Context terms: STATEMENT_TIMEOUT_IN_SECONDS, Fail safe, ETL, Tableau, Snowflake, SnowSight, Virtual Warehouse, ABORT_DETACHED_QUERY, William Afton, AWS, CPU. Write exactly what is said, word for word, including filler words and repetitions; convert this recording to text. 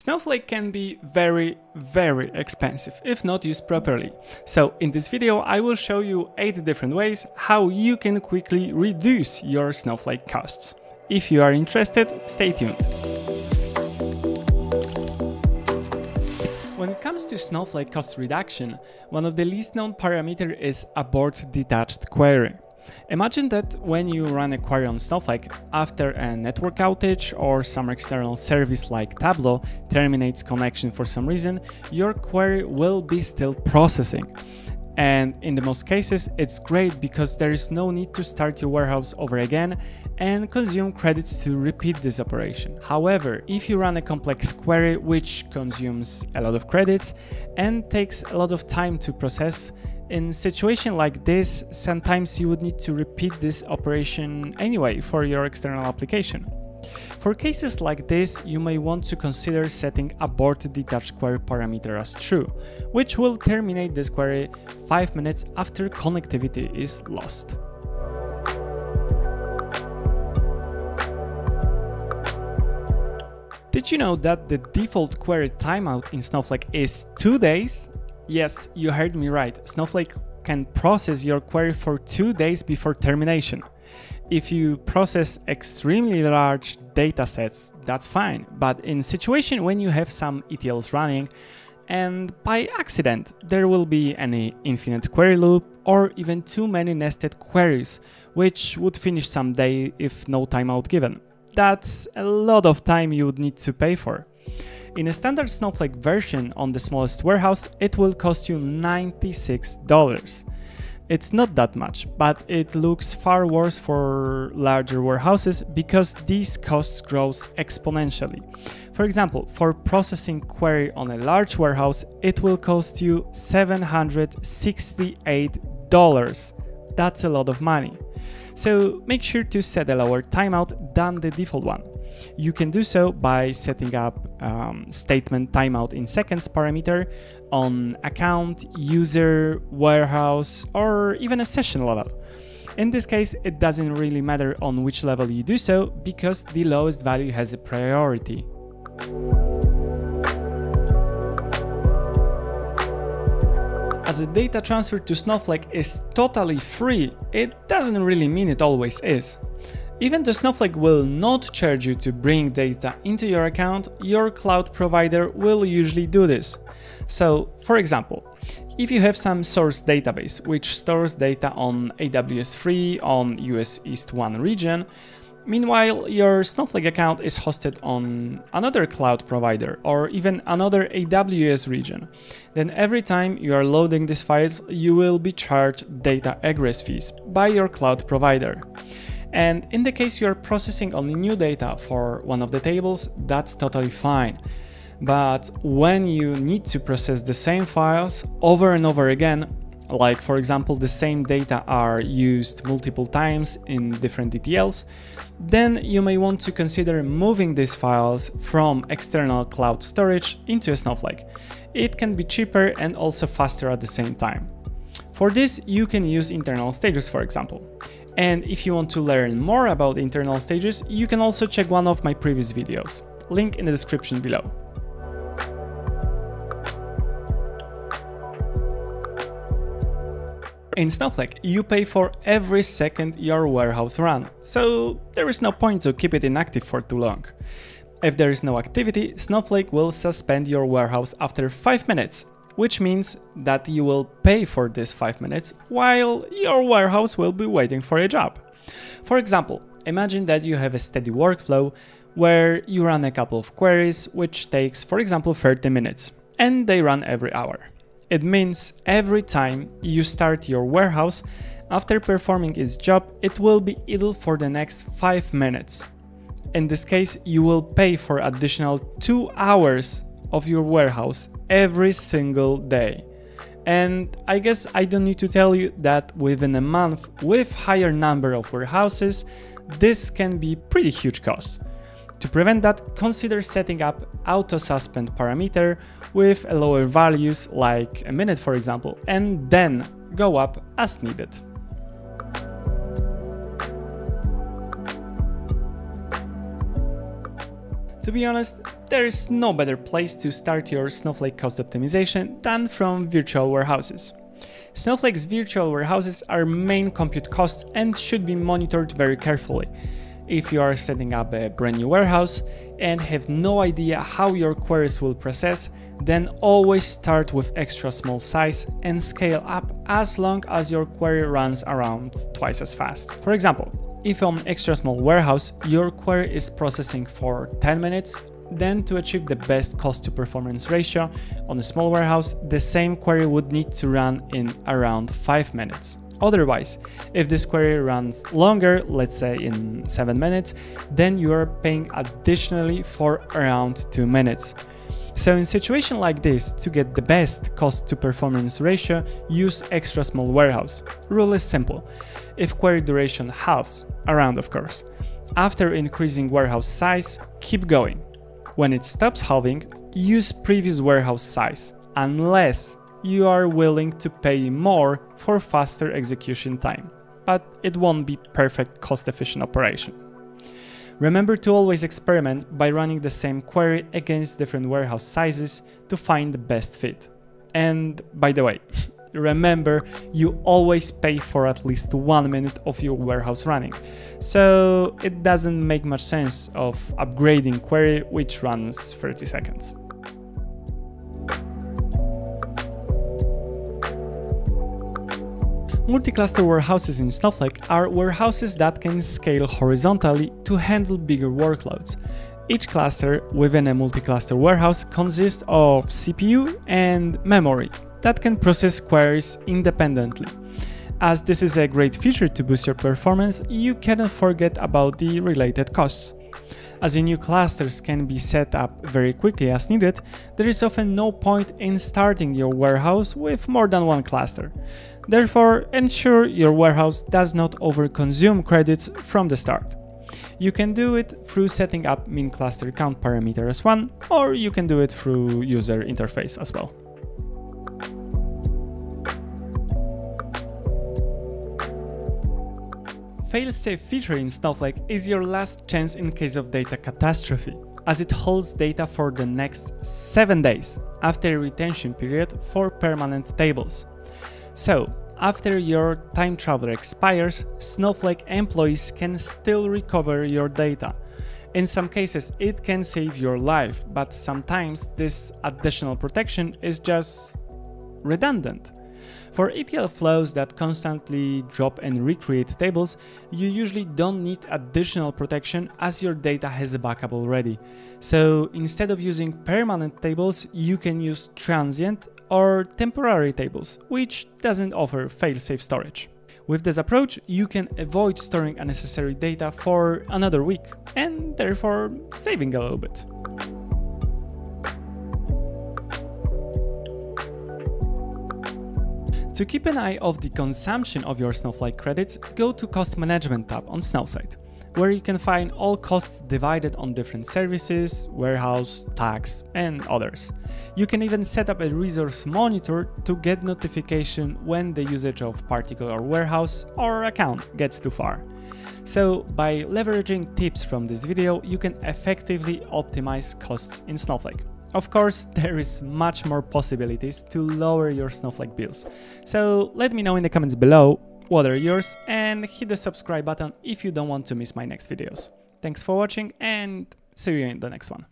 Snowflake can be very, very expensive if not used properly. So in this video I will show you eight different ways how you can quickly reduce your Snowflake costs. If you are interested, stay tuned. When it comes to Snowflake cost reduction, one of the least known parameters is abort-detached query. Imagine that when you run a query on Snowflake, after a network outage or some external service like Tableau terminates connection for some reason, your query will be still processing. And in the most cases, it's great because there is no need to start your warehouse over again and consume credits to repeat this operation. However, if you run a complex query which consumes a lot of credits and takes a lot of time to process, in a situation like this, sometimes you would need to repeat this operation anyway for your external application. For cases like this, you may want to consider setting abort-detached query parameter as true, which will terminate this query five minutes after connectivity is lost. Did you know that the default query timeout in Snowflake is two days? Yes, you heard me right, Snowflake can process your query for two days before termination. If you process extremely large data sets, that's fine, but in situation when you have some E T Ls running and by accident there will be an infinite query loop or even too many nested queries, which would finish someday if no timeout given. That's a lot of time you would need to pay for. In a standard Snowflake version on the smallest warehouse, it will cost you ninety-six dollars. It's not that much, but it looks far worse for larger warehouses because these costs grow exponentially. For example, for processing query on a large warehouse, it will cost you seven hundred sixty-eight dollars. That's a lot of money. So make sure to set a lower timeout than the default one. You can do so by setting up um, statement timeout in seconds parameter on account, user, warehouse, or even a session level. In this case, it doesn't really matter on which level you do so because the lowest value has a priority. As a data transfer to Snowflake is totally free, it doesn't really mean it always is. Even though Snowflake will not charge you to bring data into your account, your cloud provider will usually do this. So, for example, if you have some source database which stores data on A W S free on U S East one region, meanwhile your Snowflake account is hosted on another cloud provider or even another A W S region, then every time you are loading these files, you will be charged data egress fees by your cloud provider. And in the case you are processing only new data for one of the tables, that's totally fine. But when you need to process the same files over and over again, like for example the same data are used multiple times in different E T Ls, then you may want to consider moving these files from external cloud storage into Snowflake. It can be cheaper and also faster at the same time. For this, you can use internal stages, for example. And if you want to learn more about internal stages, you can also check one of my previous videos. Link in the description below. In Snowflake, you pay for every second your warehouse run, so there is no point to keep it inactive for too long. If there is no activity, Snowflake will suspend your warehouse after five minutes. Which means that you will pay for this five minutes while your warehouse will be waiting for a job. For example, imagine that you have a steady workflow where you run a couple of queries which takes, for example, thirty minutes, and they run every hour. It means every time you start your warehouse, after performing its job, it will be idle for the next five minutes. In this case, you will pay for additional two hours of your warehouse every single day. And I guess I don't need to tell you that within a month with higher number of warehouses, this can be pretty huge cost. To prevent that, consider setting up auto-suspend parameter with lower values like a minute, for example, and then go up as needed. To be honest, there is no better place to start your Snowflake cost optimization than from virtual warehouses. Snowflake's virtual warehouses are main compute costs and should be monitored very carefully. If you are setting up a brand new warehouse and have no idea how your queries will process, then always start with extra small size and scale up as long as your query runs around twice as fast. For example, if on extra small warehouse your query is processing for ten minutes, then to achieve the best cost to performance ratio on a small warehouse, the same query would need to run in around five minutes. Otherwise, if this query runs longer, let's say in seven minutes, then you are paying additionally for around two minutes. So in a situation like this, to get the best cost to performance ratio, use extra small warehouse. Rule is simple. If query duration halves, around of course, after increasing warehouse size, keep going. When it stops halving, use previous warehouse size, unless you are willing to pay more for faster execution time, but it won't be perfect cost-efficient operation. Remember to always experiment by running the same query against different warehouse sizes to find the best fit. And by the way, remember you always pay for at least one minute of your warehouse running, so it doesn't make much sense of upgrading query which runs thirty seconds. Multi-cluster warehouses in Snowflake are warehouses that can scale horizontally to handle bigger workloads. Each cluster within a multi-cluster warehouse consists of C P U and memory that can process queries independently. As this is a great feature to boost your performance, you cannot forget about the related costs. As the new clusters can be set up very quickly as needed, there is often no point in starting your warehouse with more than one cluster. Therefore, ensure your warehouse does not overconsume credits from the start. You can do it through setting up min cluster count parameter as one, or you can do it through user interface as well. Fail-safe feature in Snowflake is your last chance in case of data catastrophe, as it holds data for the next seven days after a retention period for permanent tables. So, after your time traveler expires, Snowflake employees can still recover your data. In some cases, it can save your life, but sometimes this additional protection is just redundant. For E T L flows that constantly drop and recreate tables, you usually don't need additional protection as your data has a backup already. So instead of using permanent tables, you can use transient or temporary tables, which doesn't offer fail-safe storage. With this approach, you can avoid storing unnecessary data for another week and therefore saving a little bit. To keep an eye on the consumption of your Snowflake credits, go to Cost Management tab on SnowSight, where you can find all costs divided on different services, warehouse, tax, and others. You can even set up a resource monitor to get notification when the usage of particular warehouse or account gets too far. So, by leveraging tips from this video, you can effectively optimize costs in Snowflake. Of course, there is much more possibilities to lower your Snowflake bills. So let me know in the comments below what are yours, and hit the subscribe button if you don't want to miss my next videos. Thanks for watching, and see you in the next one.